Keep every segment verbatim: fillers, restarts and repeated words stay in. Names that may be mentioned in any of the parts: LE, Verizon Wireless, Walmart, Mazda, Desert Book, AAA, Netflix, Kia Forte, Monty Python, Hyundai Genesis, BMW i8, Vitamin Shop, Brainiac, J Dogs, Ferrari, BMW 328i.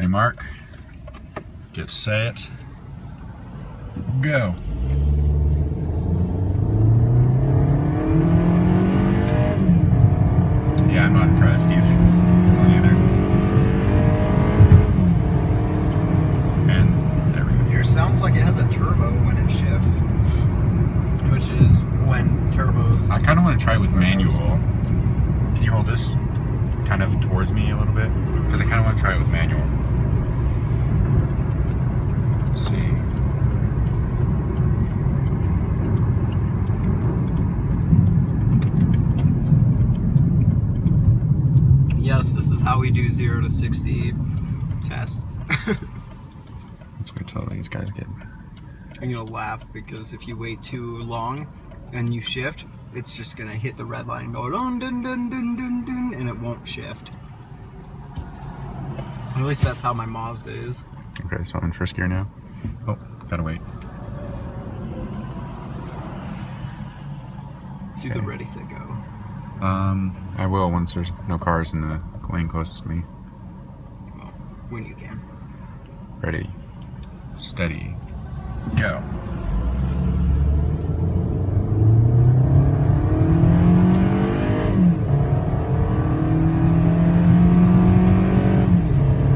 They mark, get set, go. Yeah, I'm not impressed either. This one either. And there we go. Yours sounds like it has a turbo when it shifts, which is when turbos. I kind of want to try it with manual. Can you hold this kind of towards me a little bit? Because I kind of want to try it with manual. Let's see. Yes, this is how we do zero to sixty tests. That's what I tell these guys get. I'm gonna laugh because if you wait too long and you shift, it's just gonna hit the red line and go dun dun dun dun dun dun, and it won't shift. At least that's how my Mazda is. Okay, so I'm in first gear now. Oh, gotta wait. Do okay. The ready, set, go. Um, I will once there's no cars in the lane closest to me. Well, when you can. Ready, steady, go.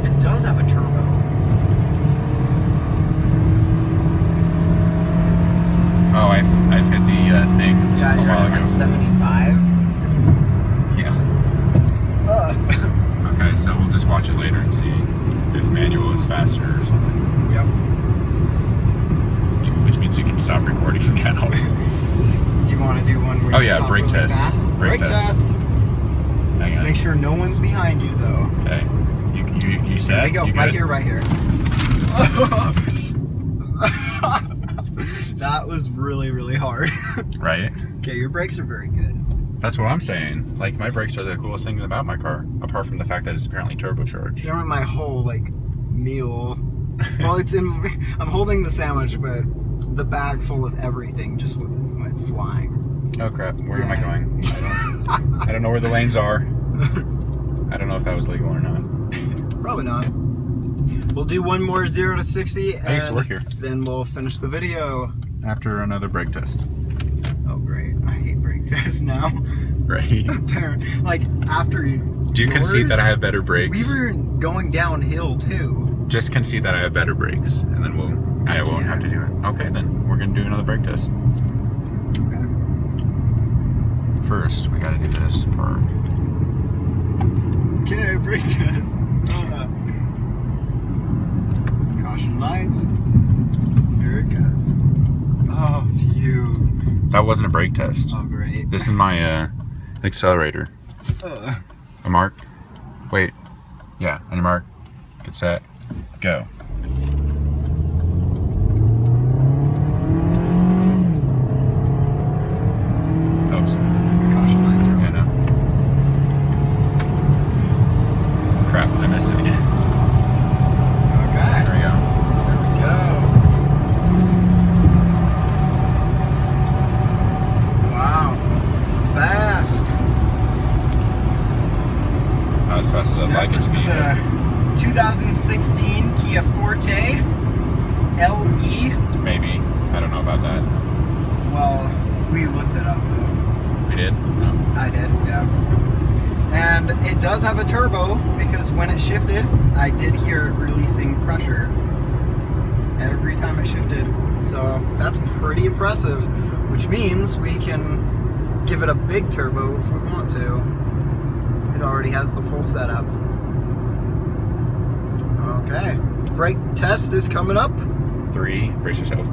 It does have a turbo. Oh, I've, I've hit the uh, thing yeah, a you're while at ago. Like seventy-five. So we'll just watch it later and see if manual is faster or something. Yep. Which means you can stop recording now. Do you want to do one where you oh yeah, stop brake really test. Fast? Brake, brake test. test. Hang on. Make sure no one's behind you though. Okay. You you you set. There we go. You right good? Here, right here. That was really really hard. Right. Okay, your brakes are very good. That's what I'm saying. Like, my brakes are the coolest thing about my car, apart from the fact that it's apparently turbocharged. They're in my whole, like, meal. Well, it's in... I'm holding the sandwich, but the bag full of everything just went flying. Oh, crap. Where yeah. am I going? I don't, I don't know where the lanes are. I don't know if that was legal or not. Probably not. We'll do one more zero to sixty, and I used to work here. Then we'll finish the video. After another brake test. Oh, great. I hate brake tests now. Right. Like, after you... Do you yours, concede that I have better brakes? We were going downhill, too. Just concede that I have better brakes, and then we'll... I, I won't have to do it. Okay, then. We're going to do another brake test. Okay. First, we got to do this part. Okay, brake test. Uh, caution lights. Here it goes. Oh, phew. That wasn't a brake test. Oh, great. This is my uh, accelerator. Uh. A mark. Wait. Yeah, on your mark. Get set. Go. Oops. Caution lights are on. Yeah, no. Crap, I missed it again. Fast as I'd yeah, like it to be. This is a twenty sixteen Kia Forte L E. Maybe. I don't know about that. Well, we looked it up though. We did? No. I did, yeah. And it does have a turbo because when it shifted, I did hear it releasing pressure every time it shifted. So that's pretty impressive, which means we can give it a big turbo if we want to. It already has the full setup. Okay. Brake test is coming up. Three. Brace yourself.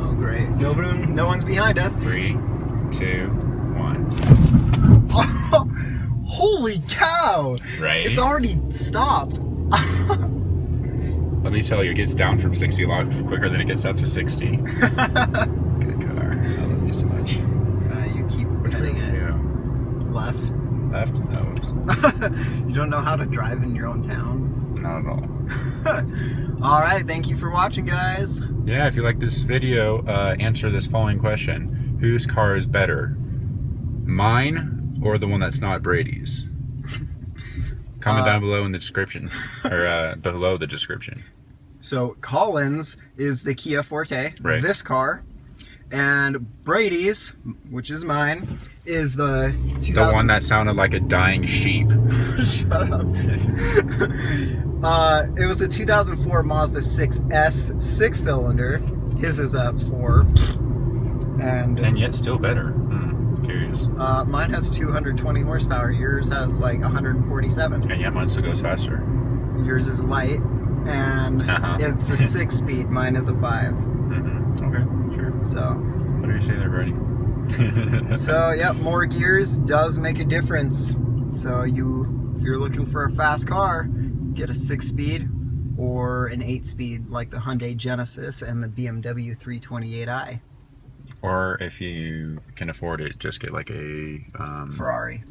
Oh, great. No, no one's behind us. Three, two, one. Oh, holy cow! Right? It's already stopped. Let me tell you, it gets down from sixty a lot quicker than it gets up to sixty. Good car. I love you so much. Uh, you keep petting it. Yeah. Left. Left? No. You don't know how to drive in your own town? Not at all. Alright, thank you for watching, guys. Yeah, if you like this video, uh, answer this following question. Whose car is better? Mine or the one that's not Brady's? Comment uh, down below in the description, or uh, below the description. So Colin's is the Kia Forte, right. This car, and Brady's, which is mine, is the the one that sounded like a dying sheep. Shut up. uh, it was a two thousand four Mazda six S six cylinder. His is a four, and and yet still better. Mm, curious. Uh, mine has two hundred twenty horsepower. Yours has like one hundred forty-seven. And yeah, mine still goes faster. Yours is light. And uh-huh. It's a six-speed. Mine is a five. Mm-hmm. Okay, sure. So, what do you say there, Brady? So, yeah, more gears does make a difference. So, you, if you're looking for a fast car, get a six-speed or an eight-speed, like the Hyundai Genesis and the B M W three twenty-eight i. Or if you can afford it, just get like a um, Ferrari.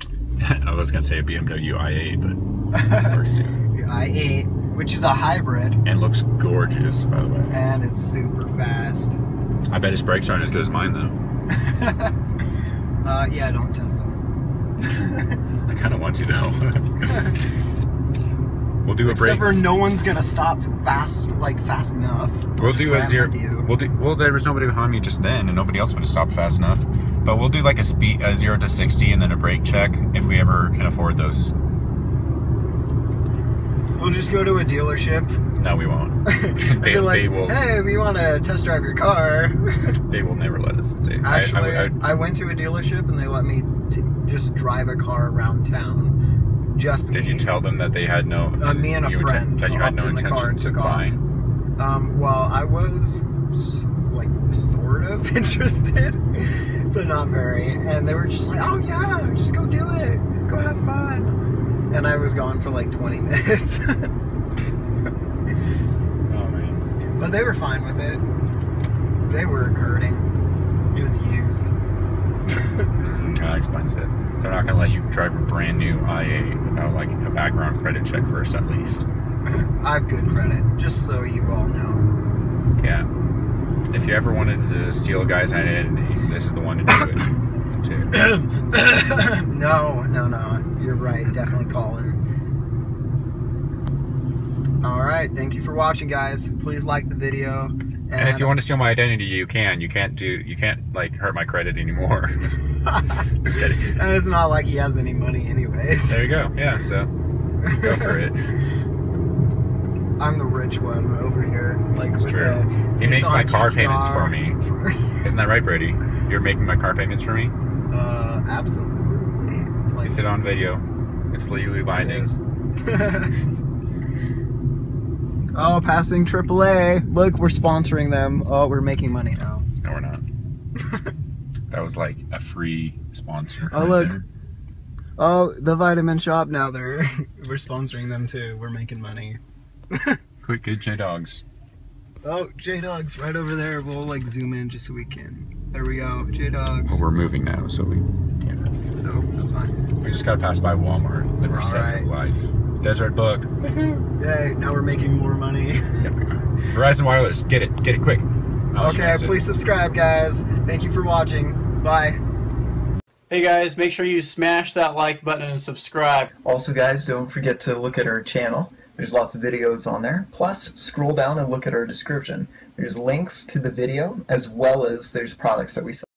I was gonna say a B M W i eight, but works too. i eight. Which is a hybrid. And looks gorgeous, by the way. And it's super fast. I bet his brakes aren't as good as mine, though. uh, yeah, don't test them. I kind of want to, though. We'll do a break. Except for no one's going to stop fast, like, fast enough. We'll do a zero. We'll do, well, there was nobody behind me just then, and nobody else would have stopped fast enough. But we'll do, like, a speed, a zero to sixty and then a brake check if we ever can afford those. We'll just go to a dealership. No, we won't. They, like, they will. Hey, we want to test drive your car. They will never let us. They, Actually, I, I, I, I went to a dealership and they let me t just drive a car around town. Just Did me. you tell them that they had no? Uh, me and a friend. That you had no intention of buying. Um, well, I was like sort of interested, but not very. And they were just like, "Oh yeah, just go do it. Go have fun." And I was gone for like twenty minutes. Oh man. But they were fine with it. They weren't hurting. It was used. That explains it. They're not gonna let you drive a brand new i eight without like a background credit check first, at least. I have good credit, just so you all know. Yeah. If you ever wanted to steal a guy's identity, this is the one to do it. no, no, no. You're right. Definitely call in. Alright, thank you for watching, guys. Please like the video. And, and if you want to steal my identity, you can. You can't do you can't like hurt my credit anymore. Just kidding. And it's not like he has any money anyways. There you go. Yeah, so go for it. I'm the rich one over here. Like, it's true. The, he makes my car payments for me. Isn't that right, Brady? You're making my car payments for me? Uh, absolutely. Like, it's it on video. It's legally binding. It oh, passing triple A. Look, we're sponsoring them. Oh, we're making money now. No, we're not. That was like a free sponsor. Oh, right look. There. Oh, the Vitamin Shop now. They're we're sponsoring them too. We're making money. Quick, get J Dogs. Oh, J Dogs right over there. We'll like zoom in just so we can. There we go, J Dogs. Well, we're moving now, so we can't. Really so that's fine. We just gotta pass by Walmart. Then we're All set right. for life. Desert Book. Yay! Now we're making more money. Yep, we are. Verizon Wireless. Get it. Get it quick. I'll okay, please it. subscribe, guys. Thank you for watching. Bye. Hey guys, make sure you smash that like button and subscribe. Also, guys, don't forget to look at our channel. There's lots of videos on there. Plus, scroll down and look at our description. There's links to the video, as well as there's products that we sell.